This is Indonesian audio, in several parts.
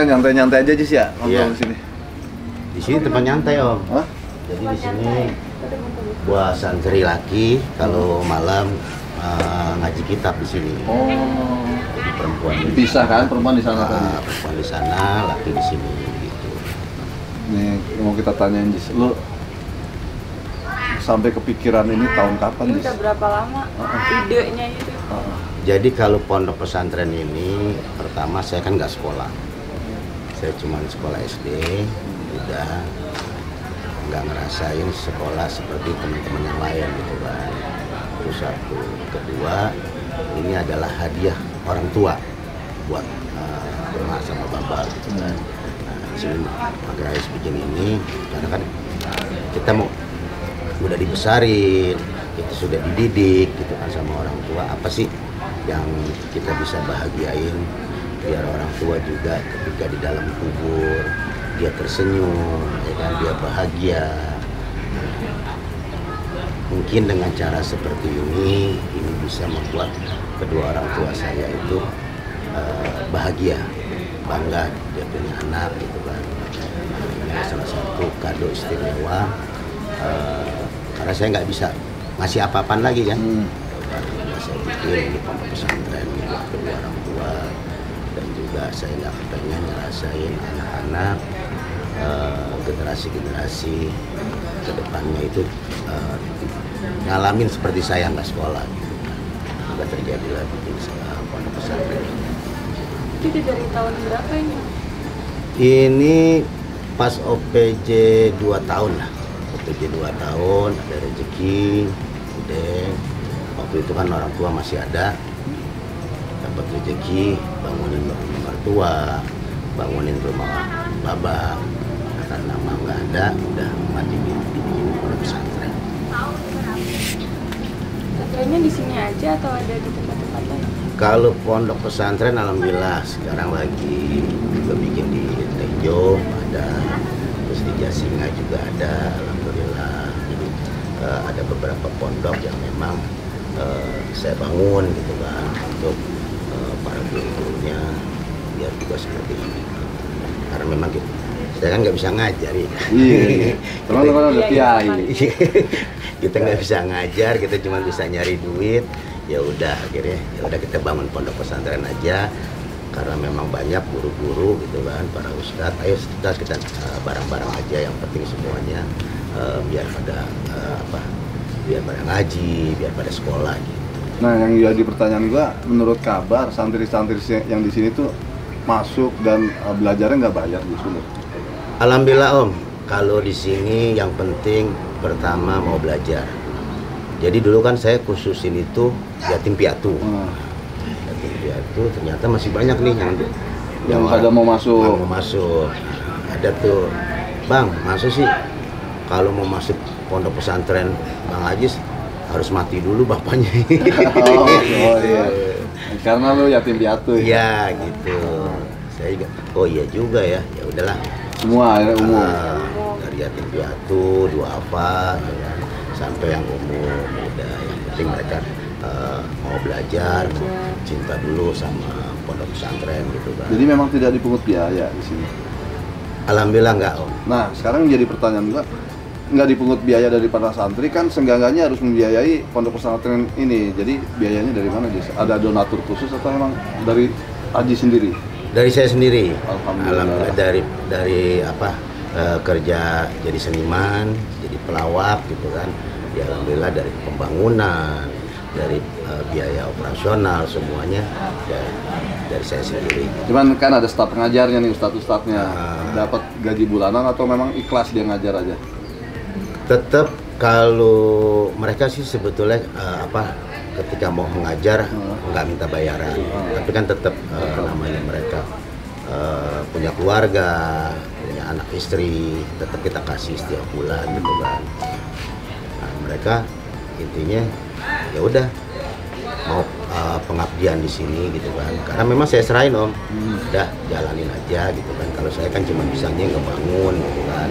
kita nyantai-nyantai aja sih ya, nongkrong di sini. Di sini tempat nyantai om. Hah? Jadi di sini buat santri laki kalau malam ngaji kitab di sini. Oh. Jadi perempuan. Bisa kan perempuan di sana? Perempuan di sana, laki di sini gitu. Nih mau kita tanyain Jis, lu sampai kepikiran ini tahun kapan Jis? Udah berapa lama idenya itu? Jadi kalau pondok pesantren ini, pertama saya kan nggak sekolah, saya cuma sekolah SD, udah nggak ngerasain sekolah seperti teman-teman yang lain gitu kan. Terus satu, kedua ini adalah hadiah orang tua buat mama sama bapak gitu kan. Nah, pakai sebegin ini karena kan kita mau udah dibesarin, kita sudah dididik gitu kan sama orang tua, apa sih yang kita bisa bahagiain biar orang tua juga ketika di dalam kubur dia tersenyum, ya kan, dia bahagia. Mungkin dengan cara seperti ini bisa membuat kedua orang tua saya itu bahagia, bangga dia punya anak gitu kan. Ini salah satu kado istimewa. Karena saya nggak bisa ngasih apa-apaan lagi kan, saya bikin di pondok pesantren buat kedua orang tua, dan juga saya nggak kepengen ngerasain anak-anak generasi-generasi kedepannya itu ngalamin seperti saya nggak sekolah gitu kan. Maka terjadilah bikin pondok pesantren. Itu dari tahun berapa ini? Ini pas OPJ 2 tahun lah. OPJ 2 tahun, ada rezeki, udah. Waktu itu kan orang tua masih ada, dapat rezeki, bangunin rumah mertua, bangunin rumah babak. Karena mama nggak ada, udah mati di pondok pesantren. Pesantrennya di sini aja atau ada di tempat-tempat lain? Kalau pondok pesantren, alhamdulillah sekarang lagi juga bikin di Tejo, ada. Terus di Jasinga juga ada, alhamdulillah. Jadi ada beberapa pondok yang memang saya bangun gitu kan untuk para gurunya biar juga seperti ini. Karena memang gitu, saya kan nggak bisa ngajar ya. Teman-teman udah kiai. Kita nggak bisa ngajar, kita cuma bisa nyari duit. Ya udah akhirnya, ya udah kita bangun pondok pesantren aja. Karena memang banyak guru-guru gitu kan, para ustadz, ayo ustadz kita bareng-bareng aja, yang penting semuanya biar pada biar pada ngaji, biar pada sekolah gitu. Nah, yang jadi pertanyaan gua, menurut kabar santri-santri yang di sini tuh masuk dan belajarnya nggak bayar di sini? Alhamdulillah om, kalau di sini yang penting pertama mau belajar. Jadi dulu kan saya khususin itu yatim piatu. Ya tuh ternyata masih banyak nih yang ada mau masuk. Ada tuh, bang, masa sih kalau mau masuk pondok pesantren Bang Ajis harus mati dulu bapaknya. Oh iya. Karena lu yatim piatu. Iya ya, gitu. Saya juga, oh iya juga ya. Ya udahlah. Semua ada umur. Dari yatim piatu, duafa, ya, sampai yang umur muda, yang penting mereka mau belajar, cinta dulu sama pondok pesantren gitu kan. Jadi memang tidak dipungut biaya di sini. Alhamdulillah enggak om. Nah sekarang jadi pertanyaan gua, nggak dipungut biaya dari para santri kan, senggangannya harus membiayai pondok pesantren ini. Jadi biayanya dari mana Jis? Ada donatur khusus atau memang dari Aji sendiri? Dari saya sendiri. Alhamdulillah. Dari kerja jadi seniman, jadi pelawak gitu kan. Ya, alhamdulillah dari pembangunan, dari biaya operasional semuanya dari saya sendiri. Cuman kan ada staf pengajarnya nih, ustadz-ustadznya dapat gaji bulanan atau memang ikhlas dia ngajar aja? Tetap kalau mereka sih sebetulnya ketika mau mengajar nggak minta bayaran, tapi kan tetap namanya mereka punya keluarga, punya anak istri, tetap kita kasih setiap bulan gitu kan. Nah, mereka intinya ya udah mau pengabdian di sini gitu kan, karena memang saya serahin om, udah jalanin aja gitu kan. Kalau saya kan cuma bisanya ngebangun gitu kan,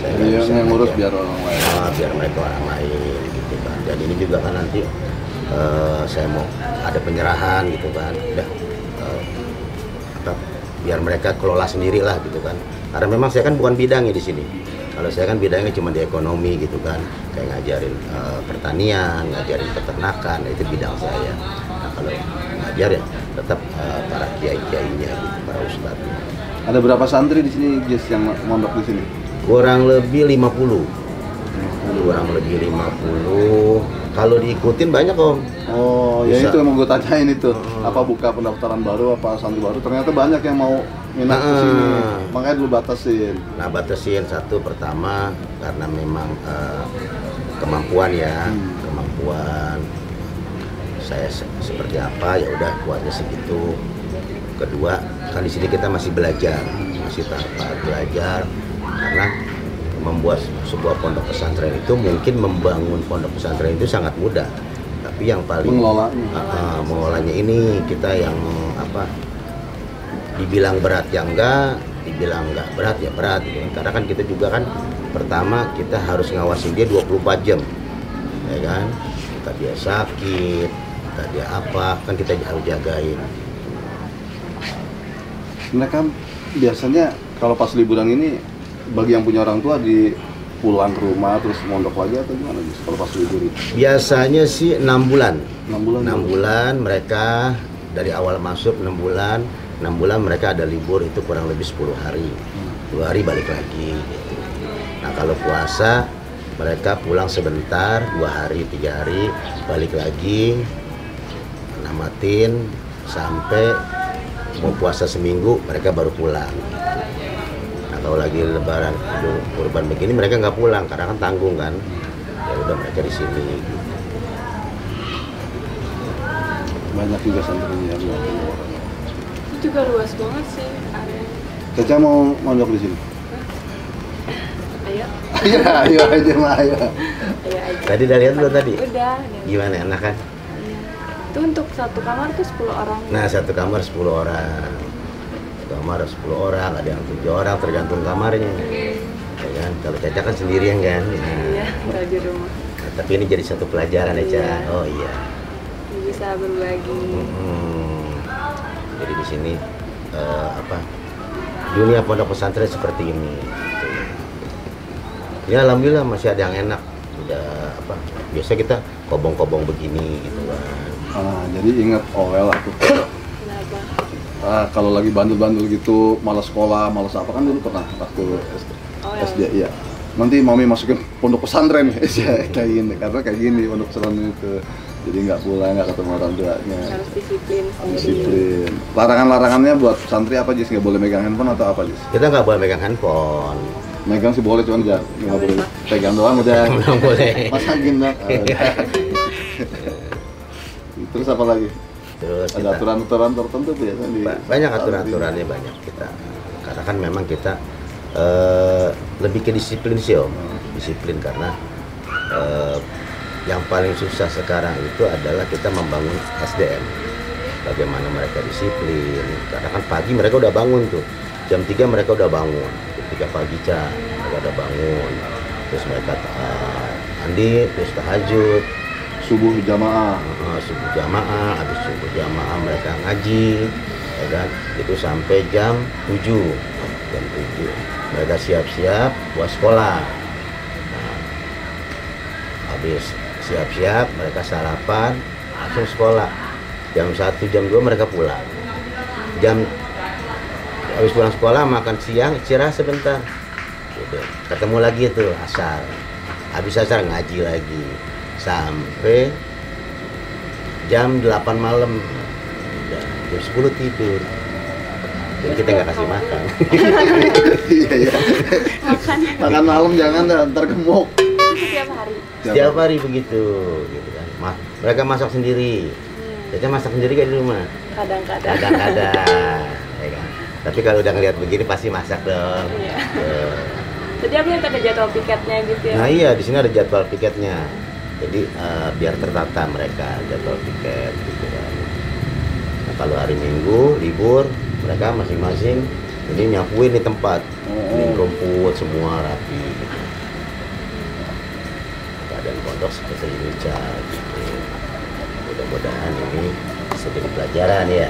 saya yang ngurus biar orang lain, biar mereka orang lain gitu kan. Dan ini juga kan nanti saya mau ada penyerahan gitu kan, udah biar mereka kelola sendiri lah gitu kan. Karena memang saya kan bukan bidangnya di sini. Kalau saya kan bidangnya cuma di ekonomi gitu kan, kayak ngajarin pertanian, ngajarin peternakan, itu bidang saya. Nah, kalau ngajar ya tetap para kiai-kiainya gitu, para ustadz. Ada berapa santri di sini, Jess, yang mondok di sini? Kurang lebih 50. Kalau diikutin banyak om. Oh bisa. Ya itu yang mau gue tanyain itu, apa buka pendaftaran baru, apa santri baru, ternyata banyak yang mau minat ke sini, makanya dulu batasin. Nah batasin satu, pertama karena memang kemampuan ya, kemampuan saya seperti apa ya udah kuatnya segitu. Kedua, kan di sini kita masih belajar, masih tahap belajar, karena membuat sebuah pondok pesantren itu mungkin membangun pondok pesantren itu sangat mudah, tapi yang paling mengelolanya ini kita yang apa, dibilang berat ya enggak, dibilang enggak berat ya berat gitu. Karena kan kita juga kan pertama kita harus ngawasin dia 24 jam ya kan, kita dia sakit, kita dia apa, kan kita harus jagain. Mereka biasanya kalau pas liburan ini bagi yang punya orang tua di pulang ke rumah terus mondok lagi atau gimana kalau pas libur? Biasanya sih 6 bulan mereka dari awal masuk, 6 bulan mereka ada libur itu kurang lebih 10 hari. 2 hari balik lagi gitu. Nah, kalau puasa mereka pulang sebentar, 2 hari, 3 hari, balik lagi namatin sampai mau puasa seminggu mereka baru pulang. Kalau lagi lebaran kurban begini mereka nggak pulang karena kan tanggung kan, ya udah mereka di sini. Banyak juga santrinya, itu juga luas banget sih. Caca mau mondok di sini? Ayo. Ayo aja mah, ayo. Tadi udah lihat belum tadi? Udah. Gimana enak kan? Itu untuk satu kamar tuh 10 orang. Nah satu kamar 10 orang. Kamar 10 orang, ada yang 7 orang, tergantung kamarnya. Ya kan? Kalau Caca kan sendirian kan? Nah. Iya, kalau di rumah. Nah, tapi ini jadi satu pelajaran ya, Caca. Oh iya. Bisa berbagi. Jadi di sini dunia pondok pesantren seperti ini. Ya alhamdulillah masih ada yang enak. Udah apa? Biasa kita kobong-kobong begini gitu kan. Ah, jadi ingat OL aku. Kalau lagi bandel-bandel gitu, malas sekolah, malas apa, kan dulu pernah waktu SD ya. Nanti mami masukin pondok pesantren ya, kayak gini, karena kayak gini pondok pesantren itu. Jadi nggak pulang, nggak ketemu orang tuanya. Harus disiplin. Disiplin. Larangan-larangannya buat santri apa, Jis? Nggak boleh megang handphone atau apa, Jis? Kita nggak boleh megang handphone. Megang sih boleh, cuman nggak boleh. Pegang doang udah. Nggak boleh. Masa gini? Terus apa lagi? Terus ada aturan-aturan tertentu biasanya di banyak aturan-aturannya banyak kita, karena kan memang kita lebih ke disiplin sih om, disiplin karena yang paling susah sekarang itu adalah kita membangun SDM, bagaimana mereka disiplin, karena kan pagi mereka udah bangun tuh, jam 3 mereka udah bangun, ketika pagi mereka udah bangun, terus mereka mandi, terus tahajud. Subuh jamaah, habis subuh jamaah mereka ngaji, ya kan? Itu sampai jam 7, mereka siap-siap buat sekolah. Nah, habis siap-siap mereka sarapan, langsung sekolah. Jam 1, jam 2 mereka pulang. Habis pulang sekolah makan siang, istirahat sebentar. Ketemu lagi tuh asar, habis asar ngaji lagi. Sampai jam 8 malam, jam 10 tidur. Jadi kita nggak kasih makan. Makan malam jangan, ntar gemuk. Setiap hari begitu, gitu kan. Mereka masak sendiri. Caca masak sendiri kan di rumah? Kadang-kadang. Ya kan? Tapi kalau udah ngeliat begini pasti masak dong. Jadi apa yang ada jadwal piketnya gitu ya? Nah iya, di sini ada jadwal piketnya. Jadi biar tertata mereka jadwal tiket gitu kan. Nah, kalau hari Minggu libur mereka masing-masing ini nyapuin di tempat, ini rumput semua rapi. Keadaan pondok seperti ini gitu. Mudah-mudahan ini bisa jadi pelajaran ya.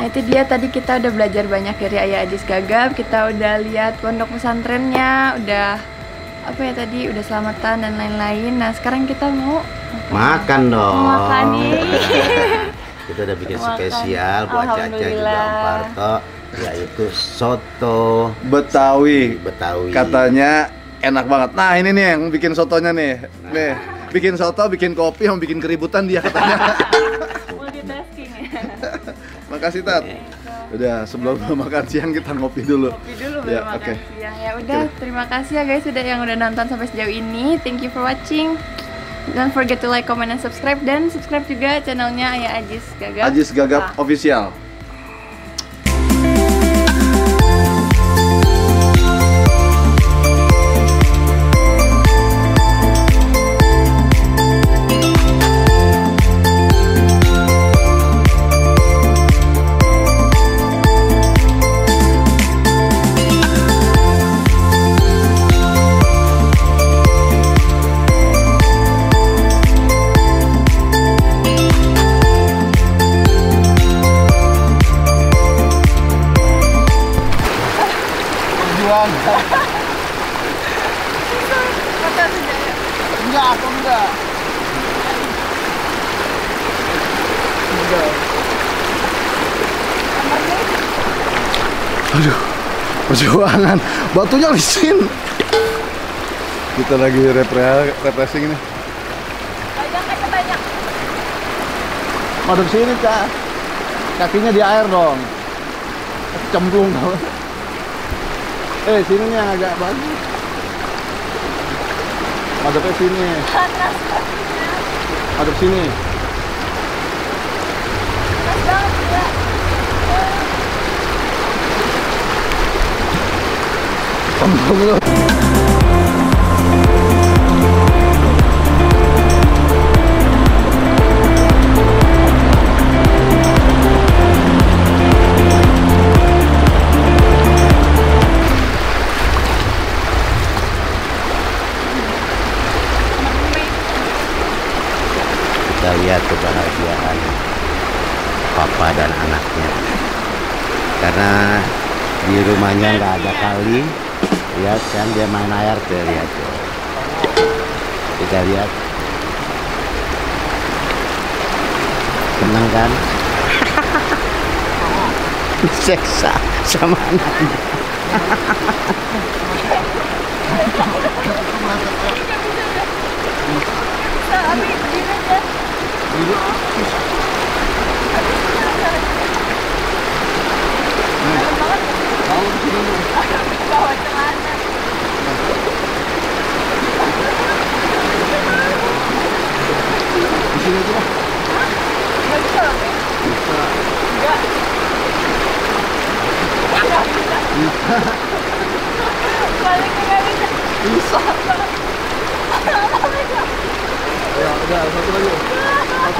Nah itu dia, tadi kita udah belajar banyak dari Ayah Azis Gagap. Kita udah lihat pondok pesantrennya, udah apa ya tadi, udah selamatan dan lain-lain. Nah sekarang kita mau makan dong. Makan nih. Kita udah bikin spesial buat Caca juga Om Parto, yaitu soto betawi. Katanya enak banget. Nah ini nih yang bikin sotonya nih. Nih bikin soto, bikin kopi, yang bikin keributan dia katanya. Multitasking ya. Makasih Tat. Udah sebelum makan siang kita ngopi dulu. Ya, oke. Ya udah, terima kasih ya guys sudah yang udah nonton sampai sejauh ini. Thank you for watching. Don't forget to like, comment, and subscribe. Dan subscribe juga channelnya Ayah Azis Gagap. Azis Gagap Official. Aduh, perjuangan, batunya licin. Kita lagi refreshing ini. Banyak. Madep sini Kak. Kakinya di air dong. Cemplung tau. Sini yang agak bagus. Madepnya sini. Madep sini. Alhamdulillah. Kita lihat kebahagiaan papa dan anaknya, karena di rumahnya nggak ada kali. Lihat kan dia main air tuh, lihat tuh. Kita lihat. Senang kan? Seksa sama anaknya. Satu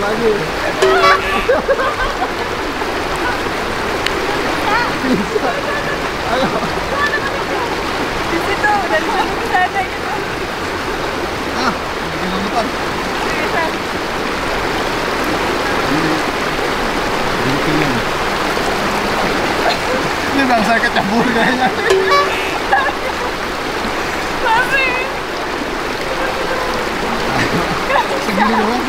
lagi. Bisa. Ayo. Di situ udah bisa ada gitu. Ah, gimana depan? Bisa. Ini bangsa kecebur kayaknya. Segini doang.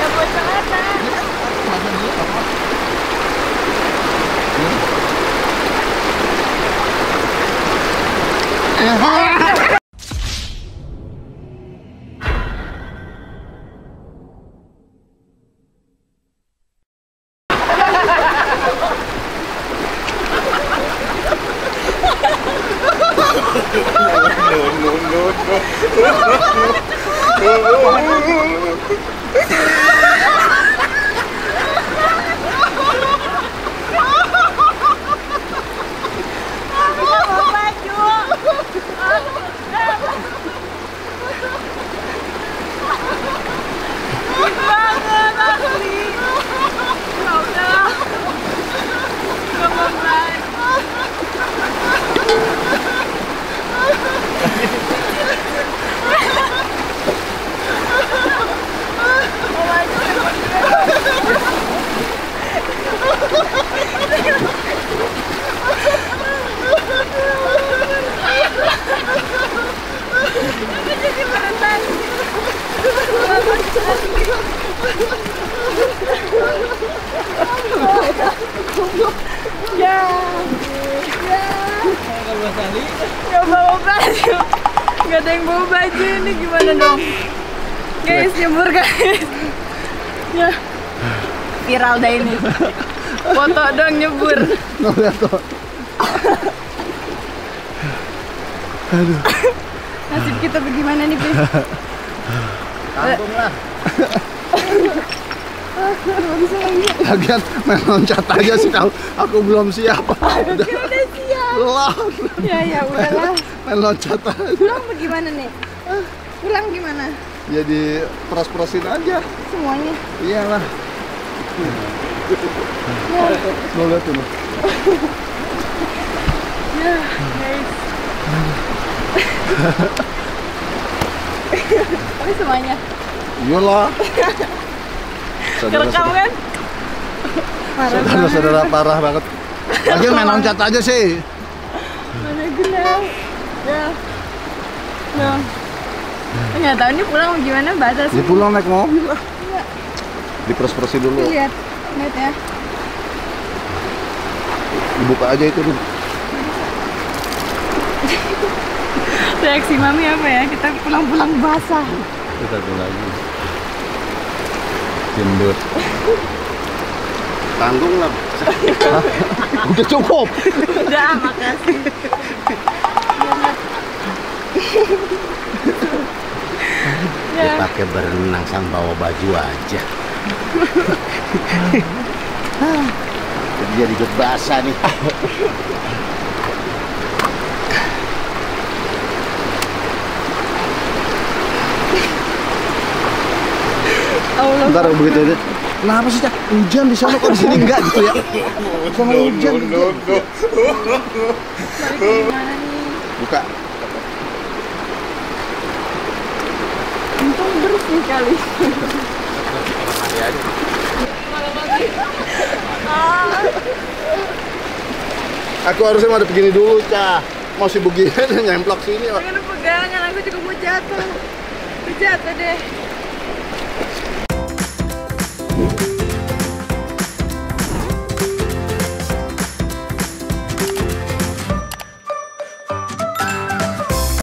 Ya buat celana. Masa dulu apa? Ya. Oh my God. ada yang bawa baju ini gimana dong? Guys, nyebur guys. Ya. Viral dah ini. Foto dong nyebur. Ngeliat kok. Aduh. Nasib kita bagaimana nih, Pin? Kampung lah. Lagian main loncat aja sih, aku belum siap. Udah siap. Lah. Ya udahlah. Main loncat aja. Pulang bagaimana nih? Pulang gimana? Ya di pros-prosin aja. Semuanya? Iyalah. Lo lihat tuh. Ya, guys. Tapi semuanya? Iyalah. Kerekam kan? Saudara-saudara parah banget. Lagian main loncat aja sih. Mana gelap. Ya. Nah. Nggak tahu ini pulang gimana batas. Di pulang naik mobil lah. Iya. Diperes-peresi dulu. Lihat. Lihat ya. Dibuka aja itu dulu. Reaksi mami apa ya? Kita pulang-pulang basah. Kita lagi. Jendut tanggung lah. Udah cukup. Udah, makasih. Ya. Dipakai berenang sama bawa baju aja. Jadi basah nih. Ntar begitu aja. Kenapa sih Cak? Hujan di sana kok di sini enggak gitu ya? Sama hujan. Buka. Untung bersih kali. Aku harusnya mau ada begini dulu Cak. Masih begini nyemplok sini. Jangan pegangan, aku juga mau jatuh. Jatuh deh.